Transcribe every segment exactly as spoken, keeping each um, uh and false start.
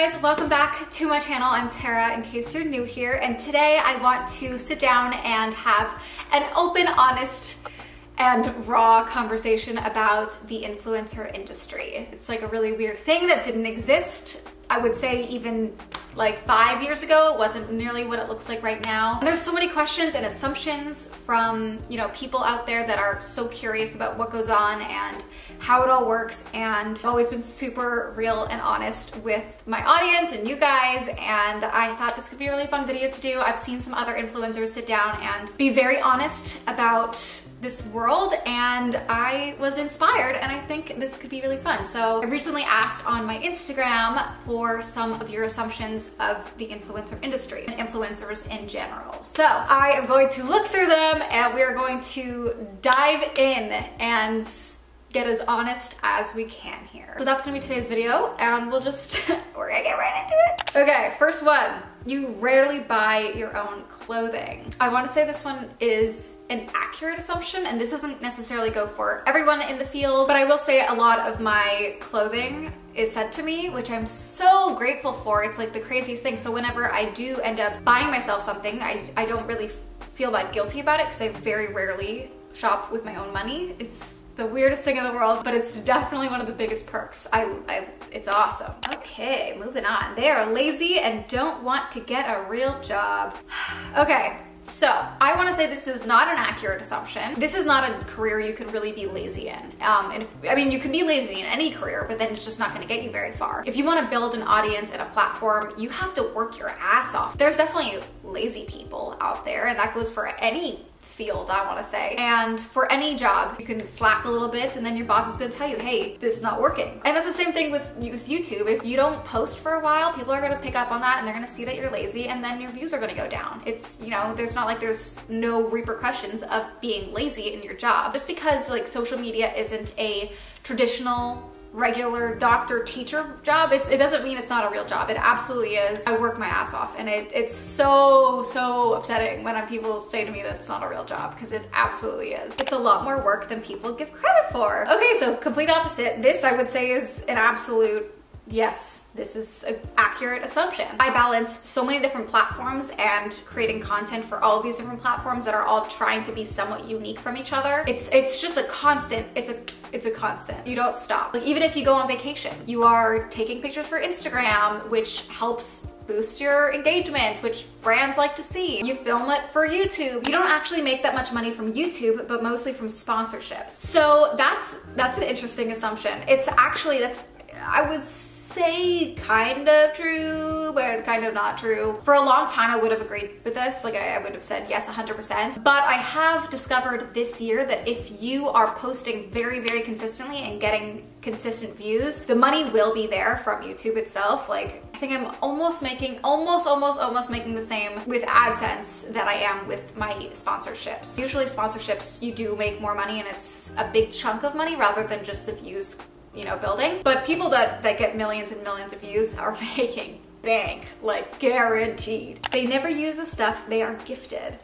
guys, welcome back to my channel. I'm Tara, in case you're new here, and today I want to sit down and have an open, honest, and raw conversation about the influencer industry. It's like a really weird thing that didn't exist. I would say even like five years ago, it wasn't nearly what it looks like right now. And there's so many questions and assumptions from, you know, people out there that are so curious about what goes on and how it all works. And I've always been super real and honest with my audience and you guys. And I thought this could be a really fun video to do. I've seen some other influencers sit down and be very honest about this world, and I was inspired, and I think this could be really fun. So I recently asked on my Instagram for some of your assumptions of the influencer industry and influencers in general. So I am going to look through them, and we are going to dive in and get as honest as we can here. So that's gonna be today's video, and we'll just, we're gonna get right into it. Okay, first one. You rarely buy your own clothing. I want to say this one is an accurate assumption, and this doesn't necessarily go for everyone in the field, but I will say a lot of my clothing is sent to me, which I'm so grateful for. It's like the craziest thing. So whenever I do end up buying myself something, I, I don't really feel that guilty about it because I very rarely shop with my own money. It's the weirdest thing in the world, but it's definitely one of the biggest perks. I, I, it's awesome. Okay, moving on. They are lazy and don't want to get a real job. Okay, so I want to say this is not an accurate assumption. This is not a career you can really be lazy in. Um, and if, I mean, you can be lazy in any career, but then it's just not going to get you very far. If you want to build an audience and a platform, you have to work your ass off. There's definitely lazy people out there, and that goes for any field, I want to say. And for any job, you can slack a little bit, and then your boss is going to tell you, hey, this is not working. And that's the same thing with, with YouTube. If you don't post for a while, people are going to pick up on that, and they're going to see that you're lazy, and then your views are going to go down. It's, you know, there's not like there's no repercussions of being lazy in your job. Just because like social media isn't a traditional regular doctor teacher job, it's, it doesn't mean it's not a real job. It absolutely is. I work my ass off, and it, it's so, so upsetting when people say to me that it's not a real job, because it absolutely is. It's a lot more work than people give credit for. Okay, so complete opposite. This I would say is an absolute yes, this is an accurate assumption. I balance so many different platforms and creating content for all these different platforms that are all trying to be somewhat unique from each other. It's it's just a constant, it's a it's a constant. You don't stop. Like even if you go on vacation, you are taking pictures for Instagram, which helps boost your engagement, which brands like to see. You film it for YouTube. You don't actually make that much money from YouTube, but mostly from sponsorships. So that's that's an interesting assumption. It's actually, that's I would say kind of true, but kind of not true. For a long time, I would have agreed with this. Like I, I would have said yes, one hundred percent. But I have discovered this year that if you are posting very, very consistently and getting consistent views, the money will be there from YouTube itself. Like I think I'm almost making, almost, almost, almost making the same with AdSense that I am with my sponsorships. Usually sponsorships, you do make more money, and it's a big chunk of money rather than just the views, you know, building. But people that, that get millions and millions of views are making bank, like guaranteed. They never use the stuff they are gifted.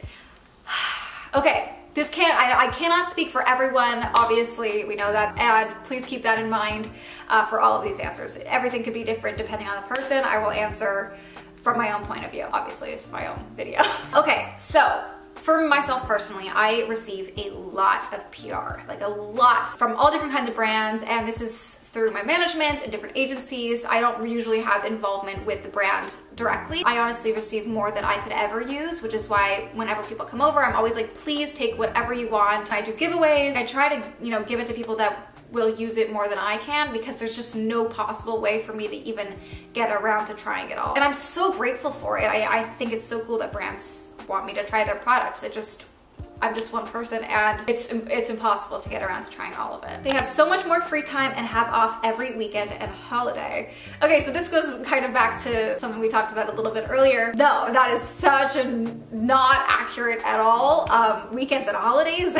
Okay, this can't, I, I cannot speak for everyone, obviously, we know that, and please keep that in mind uh, for all of these answers. Everything could be different depending on the person. I will answer from my own point of view. Obviously, it's my own video. Okay, so for myself personally, I receive a lot of P R, like a lot from all different kinds of brands, and this is through my management and different agencies. I don't usually have involvement with the brand directly. I honestly receive more than I could ever use, which is why whenever people come over, I'm always like, please take whatever you want. I do giveaways. I try to, you know, give it to people that will use it more than I can, because there's just no possible way for me to even get around to trying it all. And I'm so grateful for it. I, I think it's so cool that brands want me to try their products. It just, I'm just one person, and it's it's impossible to get around to trying all of it. They have so much more free time and have off every weekend and holiday. Okay, so this goes kind of back to something we talked about a little bit earlier. No, that is such a not accurate at all. Um, weekends and holidays,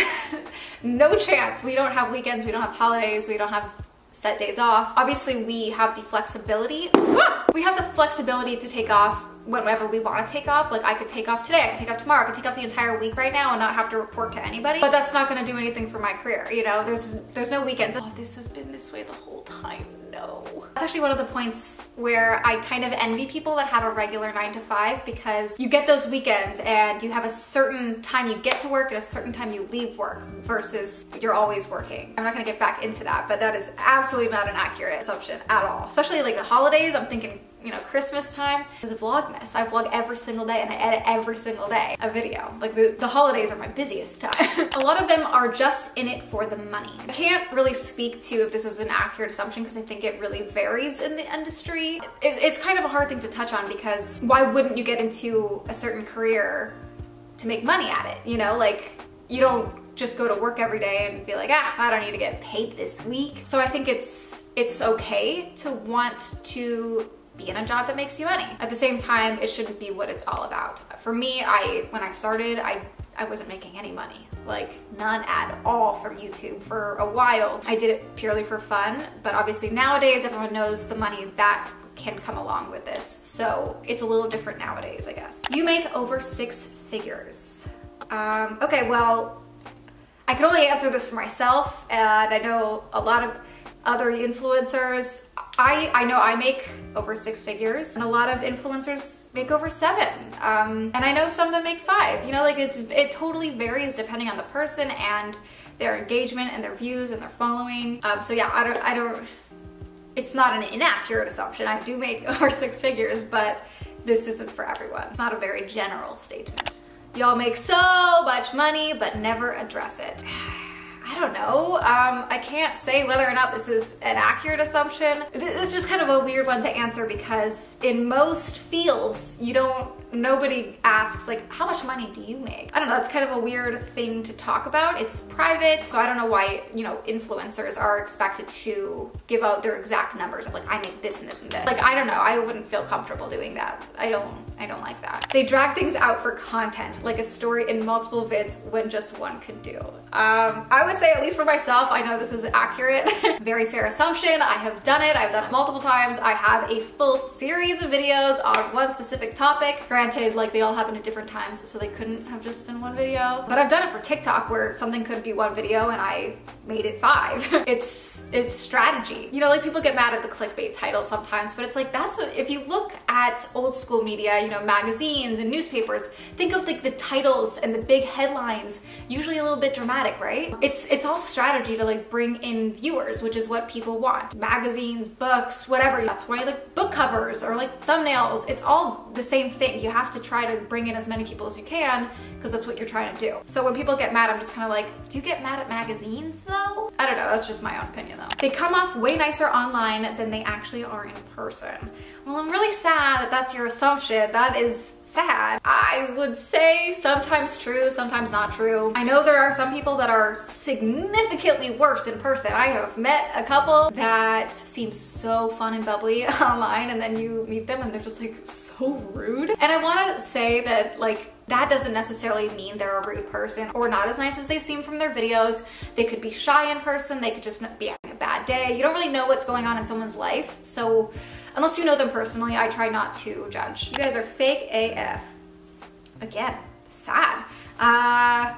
no chance. We don't have weekends, we don't have holidays, we don't have set days off. Obviously, we have the flexibility. Ah! We have the flexibility to take off whenever we want to take off. Like I could take off today, I could take off tomorrow, I could take off the entire week right now and not have to report to anybody, but that's not going to do anything for my career, you know? There's there's no weekends. Oh, this has been this way the whole time. No. no. That's actually one of the points where I kind of envy people that have a regular nine to five, because you get those weekends and you have a certain time you get to work and a certain time you leave work versus you're always working. I'm not gonna get back into that, but that is absolutely not an accurate assumption at all. Especially like the holidays, I'm thinking, you know, Christmas time is a Vlogmas. I vlog every single day and I edit every single day a video. Like the, the holidays are my busiest time. A lot of them are just in it for the money. I can't really speak to if this is an accurate assumption because I think it really varies in the industry. It, it's kind of a hard thing to touch on because why wouldn't you get into a certain career to make money at it? You know, like you don't just go to work every day and be like, ah, I don't need to get paid this week. So I think it's, it's okay to want to be in a job that makes you money. At the same time, it shouldn't be what it's all about. For me, I when I started, I, I wasn't making any money. Like none at all from YouTube for a while. I did it purely for fun, but obviously nowadays everyone knows the money that can come along with this. So it's a little different nowadays, I guess. You make over six figures. Um, okay, well, I can only answer this for myself, and I know a lot of other influencers. I, I know I make over six figures and a lot of influencers make over seven. Um, and I know some of them make five, you know, like it's, it totally varies depending on the person and their engagement and their views and their following. Um, so yeah, I don't, I don't, it's not an inaccurate assumption. I do make over six figures, but this isn't for everyone. It's not a very general statement. Y'all make so much money, but never address it. I don't know. Um, I can't say whether or not this is an accurate assumption. This is just kind of a weird one to answer because in most fields, you don't, nobody asks like, how much money do you make? I don't know, that's kind of a weird thing to talk about. It's private, so I don't know why, you know, influencers are expected to give out their exact numbers of like, I make this and this and this. Like, I don't know, I wouldn't feel comfortable doing that. I don't, I don't like that. They drag things out for content, like a story in multiple vids when just one could do. Um, I was say, at least for myself, I know this is accurate. Very fair assumption. I have done it. I've done it multiple times. I have a full series of videos on one specific topic. Granted, like they all happen at different times, so they couldn't have just been one video. But I've done it for TikTok where something could be one video and I made it five. It's, it's strategy. You know, like people get mad at the clickbait title sometimes, but it's like, that's what, if you look at old school media, you know, magazines and newspapers, think of like the titles and the big headlines, usually a little bit dramatic, right? It's, It's all strategy to like bring in viewers, which is what people want. Magazines, books, whatever. That's why like book covers or like thumbnails, it's all the same thing. You have to try to bring in as many people as you can because that's what you're trying to do. So when people get mad, I'm just kind of like, do you get mad at magazines though? I don't know, that's just my own opinion though. They come off way nicer online than they actually are in person. Well, I'm really sad that that's your assumption. That is sad. I would say sometimes true, sometimes not true. I know there are some people that are significantly worse in person. I have met a couple that seem so fun and bubbly online, and then you meet them and they're just like so rude. And I want to say that like that doesn't necessarily mean they're a rude person or not as nice as they seem from their videos. They could be shy in person. They could just be having a bad day. You don't really know what's going on in someone's life. So unless you know them personally, I try not to judge. You guys are fake A F. Again, sad. Uh,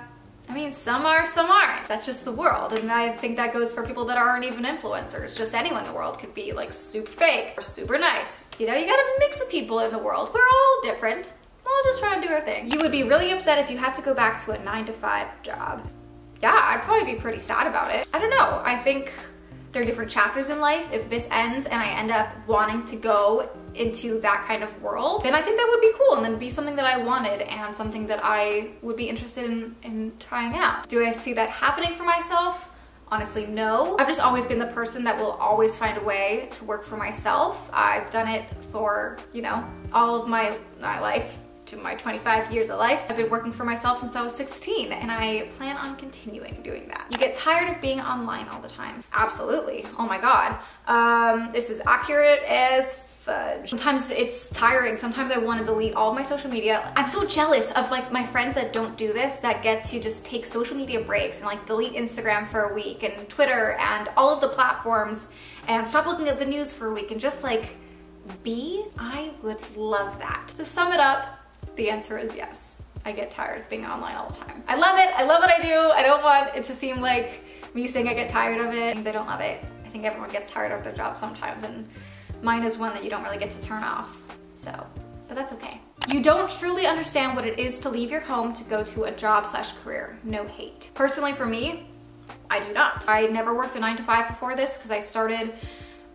I mean, some are, some aren't. That's just the world. And I think that goes for people that aren't even influencers. Just anyone in the world could be like super fake or super nice. You know, you got a mix of people in the world. We're all different. We'll just try to do our thing. You would be really upset if you had to go back to a nine to five job. Yeah, I'd probably be pretty sad about it. I don't know. I think there are different chapters in life. If this ends and I end up wanting to go into that kind of world, then I think that would be cool and then be something that I wanted and something that I would be interested in, in trying out. Do I see that happening for myself? Honestly, no. I've just always been the person that will always find a way to work for myself. I've done it for, you know, all of my, my life. My twenty-five years of life. I've been working for myself since I was sixteen and I plan on continuing doing that. You get tired of being online all the time. Absolutely. Oh my God. Um, this is accurate as fudge. Sometimes it's tiring. Sometimes I want to delete all of my social media. I'm so jealous of like my friends that don't do this, that get to just take social media breaks and like delete Instagram for a week and Twitter and all of the platforms and stop looking at the news for a week and just like be. I would love that. To sum it up, the answer is yes. I get tired of being online all the time. I love it. I love what I do. I don't want it to seem like me saying I get tired of it. It means I don't love it. I think everyone gets tired of their job sometimes, and mine is one that you don't really get to turn off, so, but that's okay. You don't truly understand what it is to leave your home to go to a job slash career. No hate. Personally for me, I do not. I never worked a nine to five before this because I started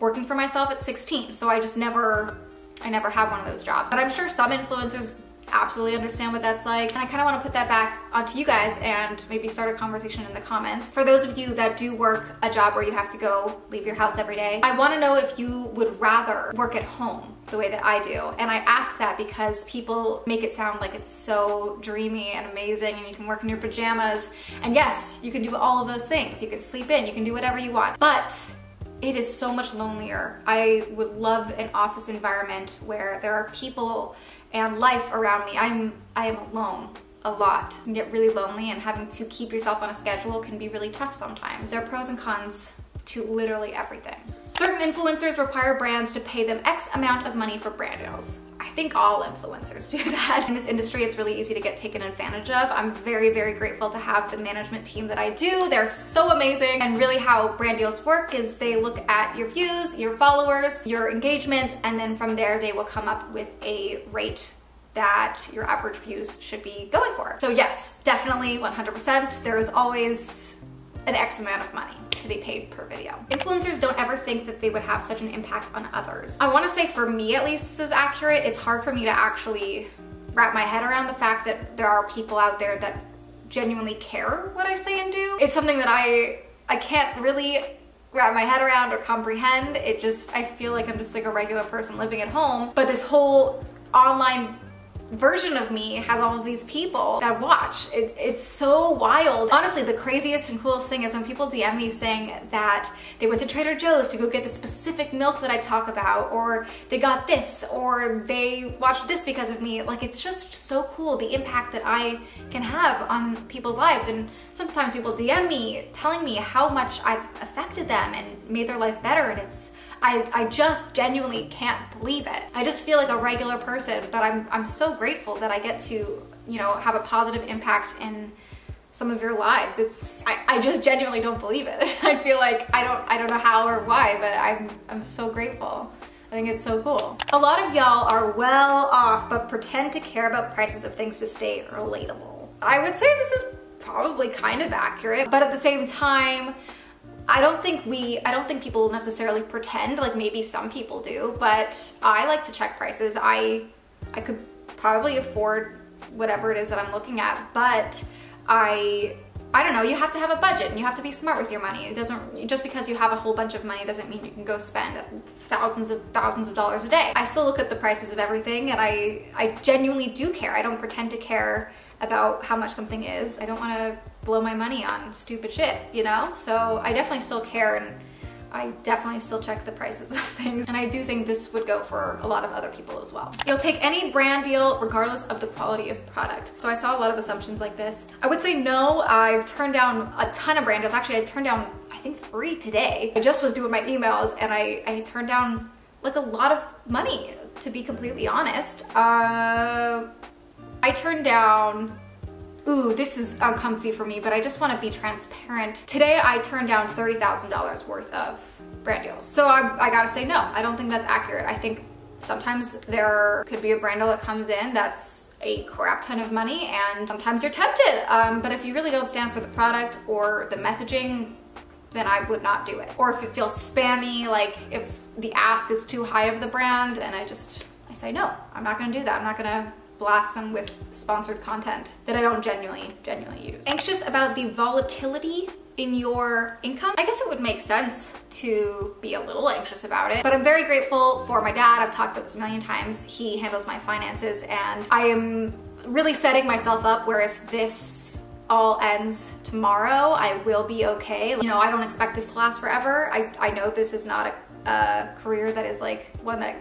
working for myself at sixteen. So I just never, I never had one of those jobs. But I'm sure some influencers absolutely understand what that's like. And I kind of want to put that back onto you guys and maybe start a conversation in the comments. For those of you that do work a job where you have to go leave your house every day, I want to know if you would rather work at home the way that I do. And I ask that because people make it sound like it's so dreamy and amazing and you can work in your pajamas. And yes, you can do all of those things. You can sleep in, you can do whatever you want. But it is so much lonelier. I would love an office environment where there are people and life around me. I'm, I am alone a lot. You can get really lonely, and having to keep yourself on a schedule can be really tough sometimes. There are pros and cons to literally everything. Certain influencers require brands to pay them X amount of money for brand deals. I think all influencers do that. In this industry, it's really easy to get taken advantage of. I'm very, very grateful to have the management team that I do. They're so amazing. And really how brand deals work is they look at your views, your followers, your engagement, and then from there they will come up with a rate that your average views should be going for. So yes, definitely one hundred percent. There is always an X amount of money to be paid per video. Influencers don't ever think that they would have such an impact on others. I wanna say for me at least this is accurate. It's hard for me to actually wrap my head around the fact that there are people out there that genuinely care what I say and do. It's something that I, I can't really wrap my head around or comprehend. It just, I feel like I'm just like a regular person living at home, but this whole online version of me has all of these people that watch. It, it's so wild. Honestly, the craziest and coolest thing is when people D M me saying that they went to Trader Joe's to go get the specific milk that I talk about, or they got this, or they watched this because of me. Like, it's just so cool the impact that I can have on people's lives. And sometimes people D M me telling me how much I've affected them and made their life better, and it's I, I just genuinely can't believe it. I just feel like a regular person, but I'm, I'm so grateful that I get to, you know, have a positive impact in some of your lives. It's, I, I just genuinely don't believe it. I feel like I don't, I don't know how or why, but I'm, I'm so grateful. I think it's so cool. A lot of y'all are well off, but pretend to care about prices of things to stay relatable. I would say this is probably kind of accurate, but at the same time, I don't think we, I don't think people necessarily pretend, like maybe some people do, but I like to check prices. I I could probably afford whatever it is that I'm looking at, but I, I don't know, you have to have a budget and you have to be smart with your money. It doesn't, just because you have a whole bunch of money doesn't mean you can go spend thousands of thousands of dollars a day. I still look at the prices of everything, and I, I genuinely do care. I don't pretend to care about how much something is. I don't want to blow my money on stupid shit, you know? So I definitely still care, and I definitely still check the prices of things. And I do think this would go for a lot of other people as well. You'll take any brand deal regardless of the quality of product. So I saw a lot of assumptions like this. I would say no, I've turned down a ton of brand deals. Actually, I turned down, I think three today. I just was doing my emails, and I, I turned down like a lot of money, to be completely honest. Uh, I turned down, ooh, this is uncomfy for me, but I just want to be transparent. Today I turned down thirty thousand dollars worth of brand deals. So I, I gotta say no, I don't think that's accurate. I think sometimes there could be a brand deal that comes in that's a crap ton of money, and sometimes you're tempted. Um, but if you really don't stand for the product or the messaging, then I would not do it. Or if it feels spammy, like if the ask is too high of the brand, then I just, I say no, I'm not gonna do that. I'm not gonna blast them with sponsored content that I don't genuinely, genuinely use. Anxious about the volatility in your income? I guess it would make sense to be a little anxious about it, but I'm very grateful for my dad. I've talked about this a million times. He handles my finances, and I am really setting myself up where if this all ends tomorrow, I will be okay. You know, I don't expect this to last forever. I, I know this is not a, a career that is like one that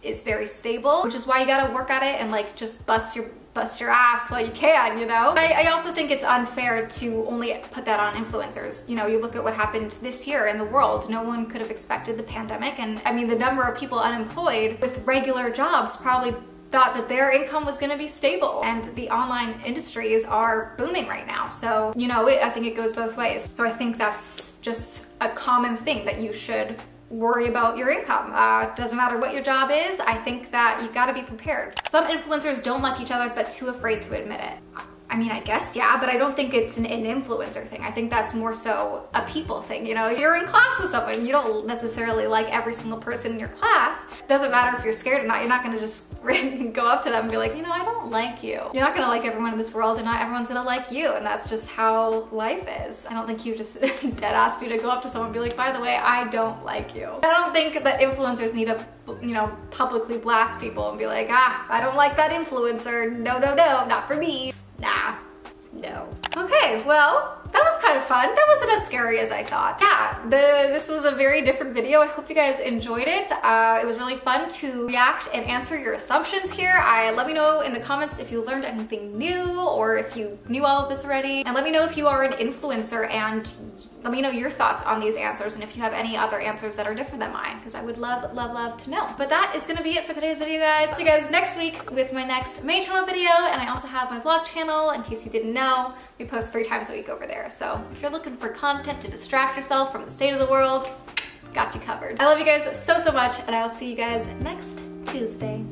is very stable, which is why you gotta work at it and like just bust your bust your ass while you can, you know? I, I also think it's unfair to only put that on influencers. You know, you look at what happened this year in the world. No one could have expected the pandemic, and I mean the number of people unemployed with regular jobs probably thought that their income was gonna be stable, and the online industries are booming right now. So, you know, it, I think it goes both ways. So I think that's just a common thing that you should worry about your income. Uh, doesn't matter what your job is, I think that you gotta be prepared. Some influencers don't like each other but too afraid to admit it. I mean, I guess, yeah, but I don't think it's an, an influencer thing. I think that's more so a people thing, you know? You're in class with someone, you don't necessarily like every single person in your class. Doesn't matter if you're scared or not, you're not gonna just go up to them and be like, you know, I don't like you. You're not gonna like everyone in this world and not everyone's gonna like you, and that's just how life is. I don't think you just dead-ass me to go up to someone and be like, by the way, I don't like you. I don't think that influencers need to, you know, publicly blast people and be like, ah, I don't like that influencer, no, no, no, not for me. Nah, no. Okay, well, that was kind of fun. That wasn't as scary as I thought. Yeah, the, this was a very different video. I hope you guys enjoyed it. Uh, it was really fun to react and answer your assumptions here. I, let me know in the comments if you learned anything new or if you knew all of this already. And let me know if you are an influencer, and let me know your thoughts on these answers and if you have any other answers that are different than mine, because I would love, love, love to know. But that is gonna be it for today's video, guys. See you guys next week with my next main channel video, and I also have my vlog channel, in case you didn't know. We post three times a week over there. So if you're looking for content to distract yourself from the state of the world, got you covered. I love you guys so, so much, and I will see you guys next Tuesday.